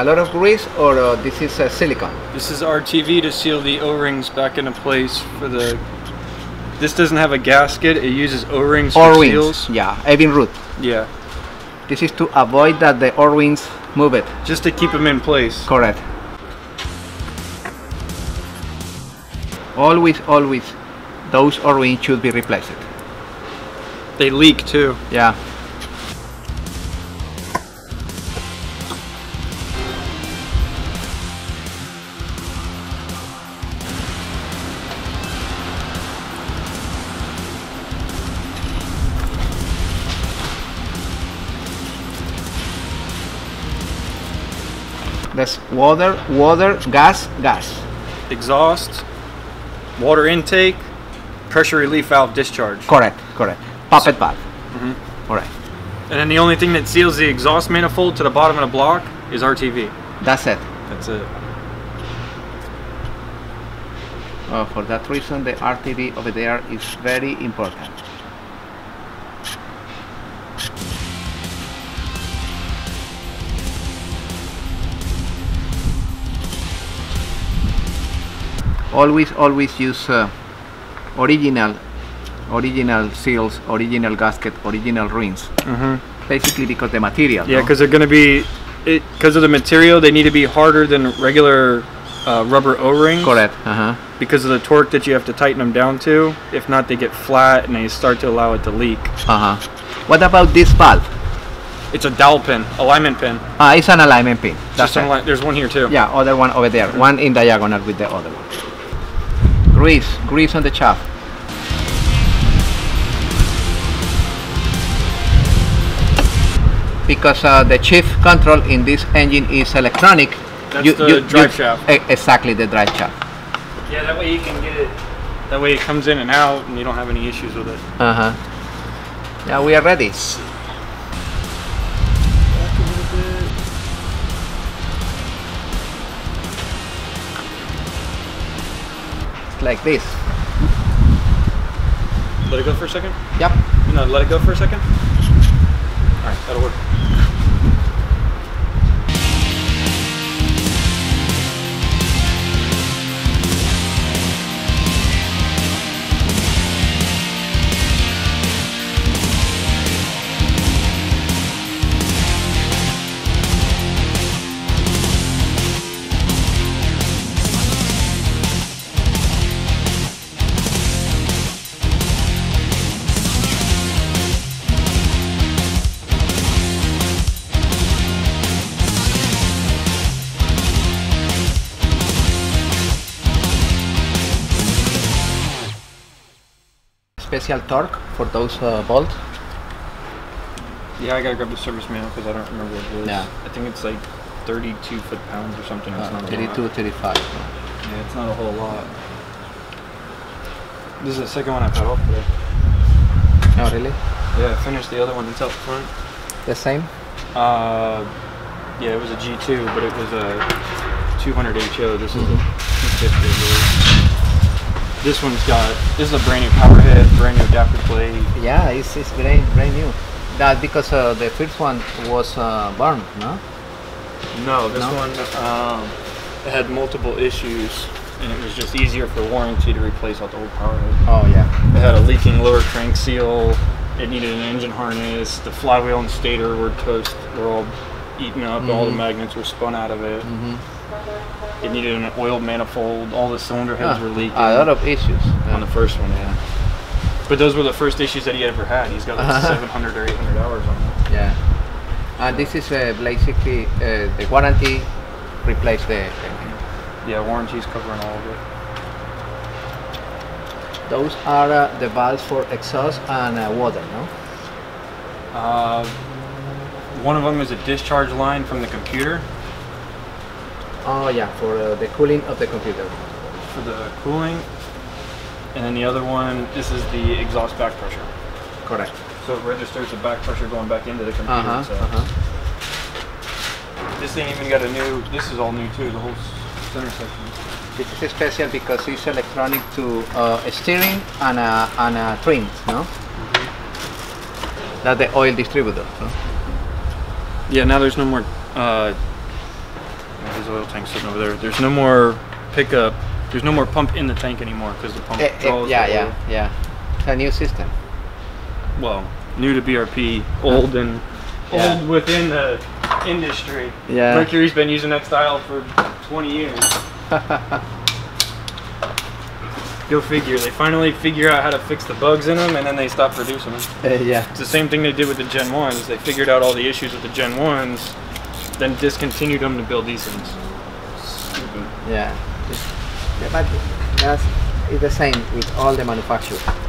a lot of grease, or this is silicone? This is RTV to seal the O-rings back into place for the... This doesn't have a gasket, it uses O-rings for seals. Yeah, even root. Yeah. This is to avoid that the O-rings move it. Just to keep them in place. Correct. Always, always, those O-rings should be replaced. They leak too. Yeah. That's water, water, gas, gas. Exhaust, water intake, pressure relief valve discharge. Correct, correct. Puppet valve. Mm-hmm. All right. And then the only thing that seals the exhaust manifold to the bottom of the block is RTV. That's it. That's it. Well, for that reason, the RTV over there is very important. Always, always use original seals, original gasket, original rings. Mm-hmm. Basically, because the material. Yeah, because they're going to be, because of the material, they need to be harder than regular rubber O-rings. Correct. Uh-huh. Because of the torque that you have to tighten them down to. If not, they get flat and they start to allow it to leak. Uh huh. What about this valve? It's a dowel pin, alignment pin. Ah, it's an alignment pin. That's right. There's one here too. Yeah, other one over there. Mm-hmm. One in diagonal with the other one. Grease on the shaft. Because the chief control in this engine is electronic. That's the drive shaft. Exactly, the drive shaft. Yeah, that way you can get it. That way it comes in and out and you don't have any issues with it. Uh-huh. Now we are ready. Like this. Let it go for a second? Yep. No, let it go for a second? Alright, that'll work. Special torque for those bolts. Yeah, I gotta grab the service manual because I don't remember what it is. Yeah. I think it's like 32 foot-pounds or something. It's not 32, 35. Yeah, it's not a whole lot. This is the second one I cut off today. Oh, really? Yeah, I finished the other one that's up front. The same? Yeah, it was a G2, but it was a 200 HO. This is a 250. This one's got, this is a brand new power head, brand new adapter plate. Yeah, it's brand new. That because the first one was burned, no? No, this one had multiple issues and it was just easier for warranty to replace all the old power head. Oh yeah. It had a leaking lower crank seal, it needed an engine harness, the flywheel and stator were toast, were all eaten up, all the magnets were spun out of it. It needed an oil manifold, all the cylinder heads were leaking. A lot of issues. On the first one, yeah. But those were the first issues that he ever had. He's got like 700 or 800 hours on it. Yeah. And this is basically the warranty, replace the... yeah, warranty's covering all of it. Those are the valves for exhaust and water, no? One of them is a discharge line from the computer. Oh yeah, for the cooling of the computer. For the cooling, and then the other one, this is the exhaust back pressure. Correct. So it registers the back pressure going back into the computer. This thing even got a new, this is all new too, the whole center section. This is special because it's electronic to a steering and a trim, no? That's the oil distributor. No? Yeah, now there's no more His oil tank's sitting over there. There's no more pickup. There's no more pump in the tank anymore because the pump draws the oil. It's a new system. Well, new to BRP, old and old within the industry. Yeah. Mercury's been using that style for 20 years. Go figure. They finally figure out how to fix the bugs in them, and then they stop producing them. It's the same thing they did with the Gen 1s. They figured out all the issues with the Gen 1s, then discontinued them to build these things. Stupid. Yeah. But that's, it's the same with all the manufacturers.